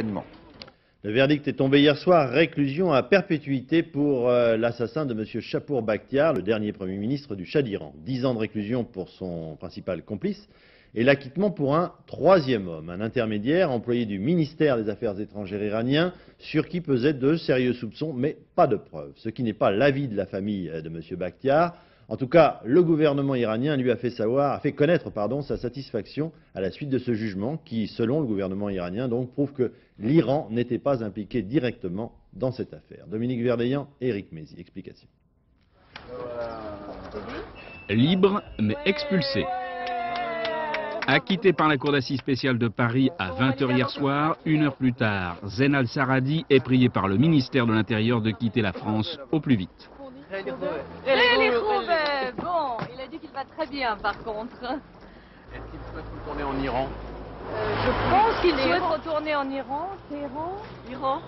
pleinement. Le verdict est tombé hier soir, réclusion à perpétuité pour l'assassin de M. Chapour Bakhtiar, le dernier Premier ministre du Shah d'Iran. 10 ans de réclusion pour son principal complice et l'acquittement pour un troisième homme, un intermédiaire employé du ministère des Affaires étrangères iranien sur qui pesaient de sérieux soupçons, mais pas de preuves. Ce qui n'est pas l'avis de la famille de M. Bakhtiar. En tout cas, le gouvernement iranien lui a fait connaître sa satisfaction à la suite de ce jugement qui, selon le gouvernement iranien, donc, prouve que l'Iran n'était pas impliqué directement dans cette affaire. Dominique Verdeillan, Éric Mézy, explication. Libre, mais expulsé. Acquitté par la Cour d'assises spéciale de Paris à 20 h hier soir, 1 heure plus tard, Zeynolabedine Saradi est prié par le ministère de l'Intérieur de quitter la France au plus vite. Bon, il a dit qu'il va très bien par contre. Est-ce qu'il souhaite retourner en Iran? Je pense qu'il souhaite retourner en Iran. Téhéran.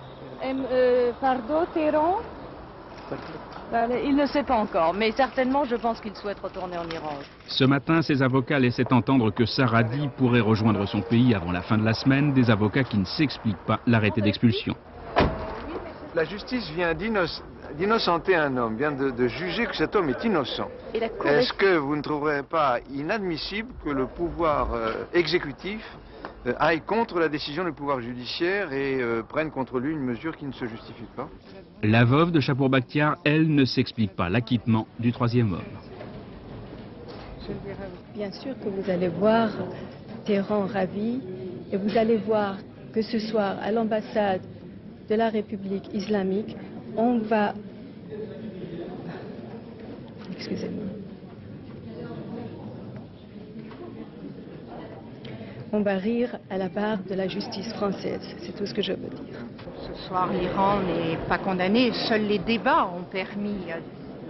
Il ne sait pas encore, mais certainement je pense qu'il souhaite retourner en Iran. Ce matin, ses avocats laissaient entendre que Saradi pourrait rejoindre son pays avant la fin de la semaine, des avocats qui ne s'expliquent pas l'arrêté d'expulsion. La justice vient d'innocenter un homme, vient de juger que cet homme est innocent. Est-ce que vous ne trouverez pas inadmissible que le pouvoir exécutif aille contre la décision du pouvoir judiciaire et prenne contre lui une mesure qui ne se justifie pas? La veuve de Chapour Bakhtiar, elle, ne s'explique pas l'acquittement du troisième homme. Bien sûr que vous allez voir Téhéran ravi et vous allez voir que ce soir à l'ambassade de la République islamique, on va... Excusez-moi. On va rire à la barre de la justice française, c'est tout ce que je veux dire. Ce soir, l'Iran n'est pas condamné, seuls les débats ont permis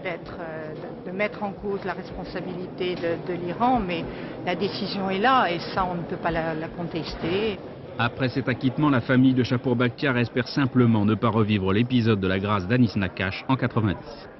de mettre en cause la responsabilité de l'Iran, mais la décision est là et ça, on ne peut pas la contester. Après cet acquittement, la famille de Chapour Bakhtiar espère simplement ne pas revivre l'épisode de la grâce d'Anis Nakache en 90.